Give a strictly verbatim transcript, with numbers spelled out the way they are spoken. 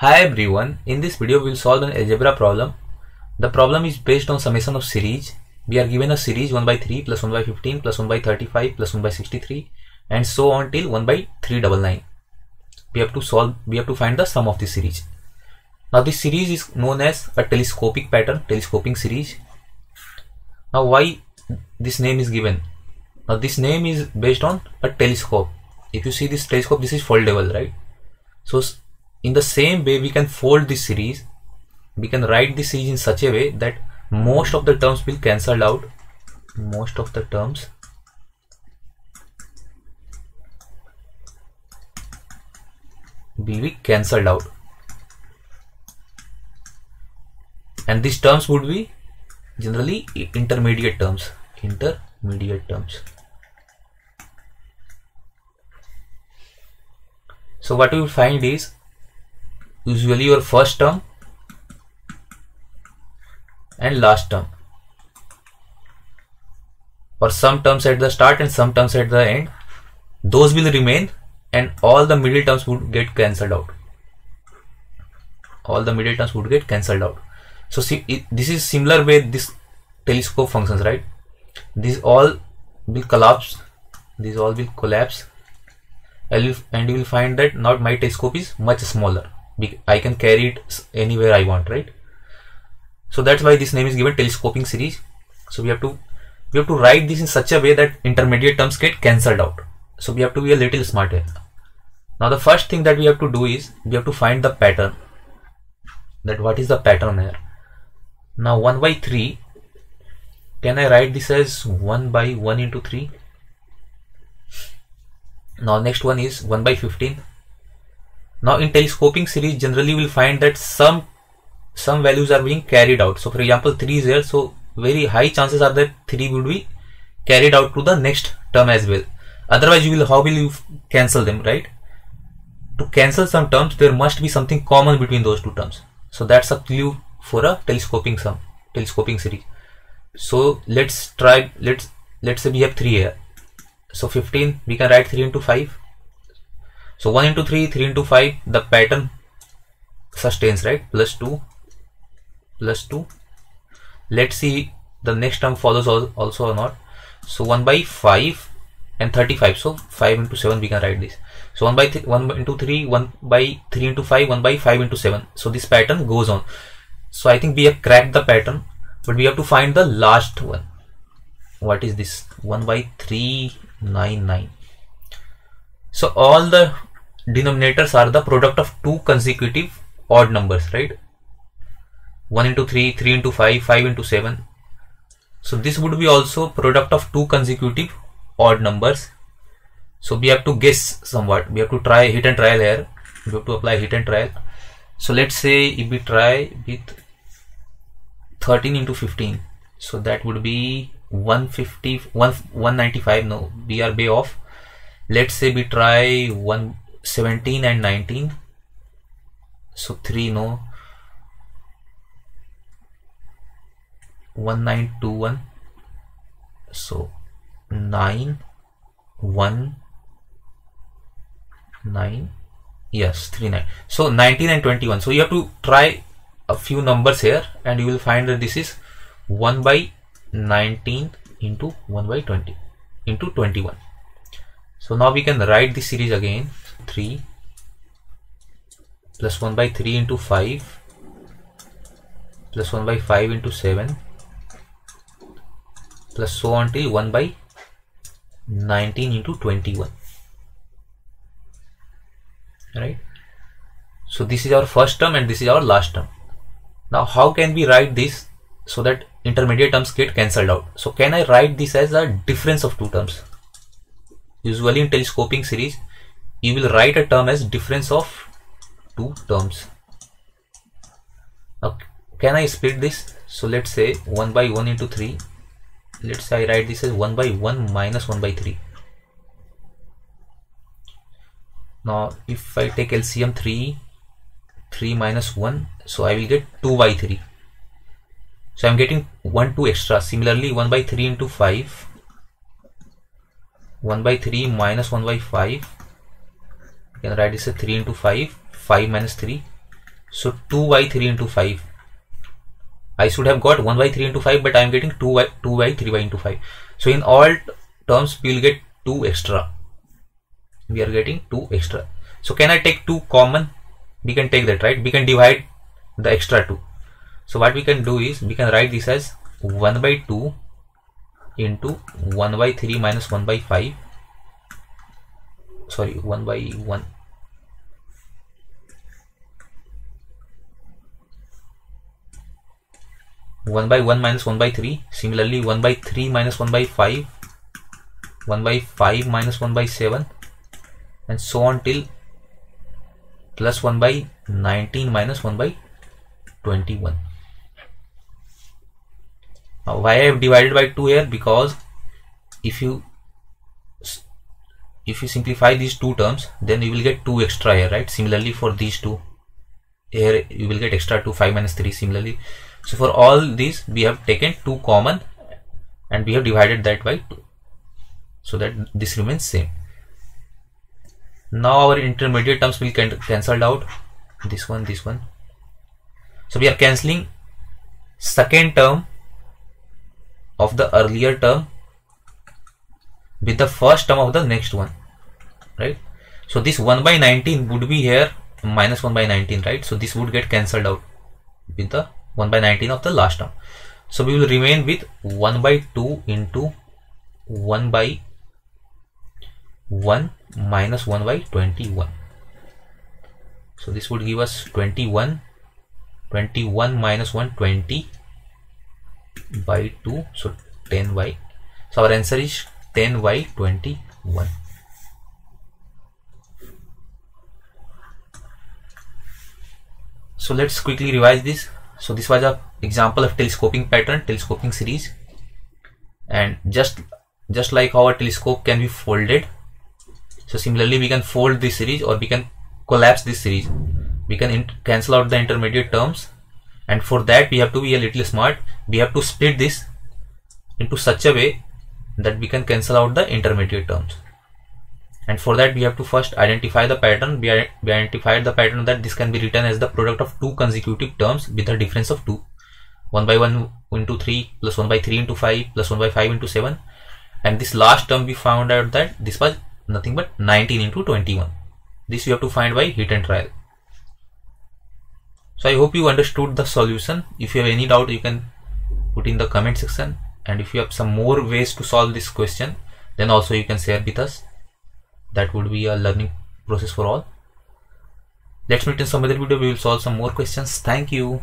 Hi everyone, in this video we will solve an algebra problem. The problem is based on summation of series. We are given a series one by three plus one by fifteen plus one by thirty-five plus one by sixty-three and so on till one by three ninety-nine. We have to solve, we have to find the sum of the series. Now this series is known as a telescopic pattern, telescoping series. Now why this name is given? Now this name is based on a telescope. If you see this telescope, this is foldable, right? So in the same way we can fold this series, we can write this series in such a way that most of the terms will cancelled out, most of the terms will be cancelled out and these terms would be generally intermediate terms, intermediate terms. So what we will find is usually your first term and last term, or some terms at the start and some terms at the end, those will remain and all the middle terms would get cancelled out, all the middle terms would get cancelled out. So see, it, this is similar way this telescope functions, right? These all will collapse, these all will collapse and you will find that now my telescope is much smaller. I can carry it anywhere I want, right? So that's why this name is given telescoping series. So we have to we have to write this in such a way that intermediate terms get cancelled out. So we have to be a little smarter. Now the first thing that we have to do is we have to find the pattern. That what is the pattern here? Now one by three, can I write this as one by one into three? Now next one is one by fifteen. Now in telescoping series generally we will find that some some values are being carried out. So for example three is here, so very high chances are that three would be carried out to the next term as well. Otherwise you will, how will you cancel them, right? To cancel some terms there must be something common between those two terms. So that's a clue for a telescoping sum, telescoping series. So let's try, let's let's say we have three here. So fifteen, we can write three into five. So one into three, three into five, the pattern sustains, right? Plus two, plus two. Let's see the next term follows also or not. So one by five and thirty-five. So five into seven, we can write this. So one by one into three, one by three into five, one by five into seven. So this pattern goes on. So I think we have cracked the pattern, but we have to find the last one. What is this? one by three ninety-nine. So all the denominators are the product of two consecutive odd numbers, right? one into three, three into five, five into seven. So this would be also product of two consecutive odd numbers. So we have to guess somewhat. We have to try hit and trial here. We have to apply hit and trial. So let's say if we try with thirteen into fifteen. So that would be one fifty, one ninety-five. No, we are way off. Let's say we try one seventeen and nineteen. So three, no, one nine two one. So nine one nine, yes, three nine. So nineteen and twenty-one. So you have to try a few numbers here and you will find that this is one by nineteen into one by twenty into twenty-one. So now we can write this series again. three plus one by three into five plus one by five into seven plus so on till one by nineteen into twenty-one, right? So this is our first term and this is our last term. Now how can we write this so that intermediate terms get cancelled out? So can I write this as a difference of two terms? Usually in telescoping series you will write a term as difference of two terms. Now can I split this? So let's say one by one into three. Let's say I write this as one by one minus one by three. Now if I take L C M three, three minus one, so I will get two by three. So I am getting one two extra. Similarly one by three into five, one by three minus one by five, I can write this as three into five, five minus three, So two by three into five. I should have got one by three into five, but I am getting two by two by three by into five. So in all terms, we will get two extra. We are getting two extra. So can I take two common? We can take that, right? We can divide the extra two. So what we can do is we can write this as one by two into one by three minus one by five. Sorry, one by one. one by one minus one by three. Similarly, one by three minus one by five, one by five minus one by seven, and so on till plus one by nineteen minus one by twenty-one. Now why I have divided by two here? Because if you if you simplify these two terms, then you will get two extra here, right? Similarly for these two here you will get extra two, five minus three. Similarly, so for all these we have taken two common and we have divided that by two, so that this remains same. Now our intermediate terms will can cancelled out, this one, this one. So we are cancelling second term of the earlier term with the first term of the next one, right? So this one by nineteen would be here minus one by nineteen, right? So this would get cancelled out with the one by nineteen of the last term. So we will remain with one by two into one by one minus one by twenty-one. So this would give us twenty-one. twenty-one minus one, twenty by two, so ten by. So our answer is ten by twenty-one. So let's quickly revise this. So this was an example of telescoping pattern, telescoping series, and just just like how a telescope can be folded, so similarly we can fold this series or we can collapse this series. We can cancel out the intermediate terms, and for that we have to be a little smart. We have to split this into such a way that we can cancel out the intermediate terms, and for that we have to first identify the pattern. We, we identified the pattern that this can be written as the product of two consecutive terms with a difference of two, one by one into three plus one by three into five plus one by five into seven, and this last term we found out that this was nothing but nineteen into twenty-one. This we have to find by hit and trial. So I hope you understood the solution. If you have any doubt, you can put in the comment section, and if you have some more ways to solve this question, then also you can share with us. That would be a learning process for all. Let's meet in some other video. We will solve some more questions. Thank you.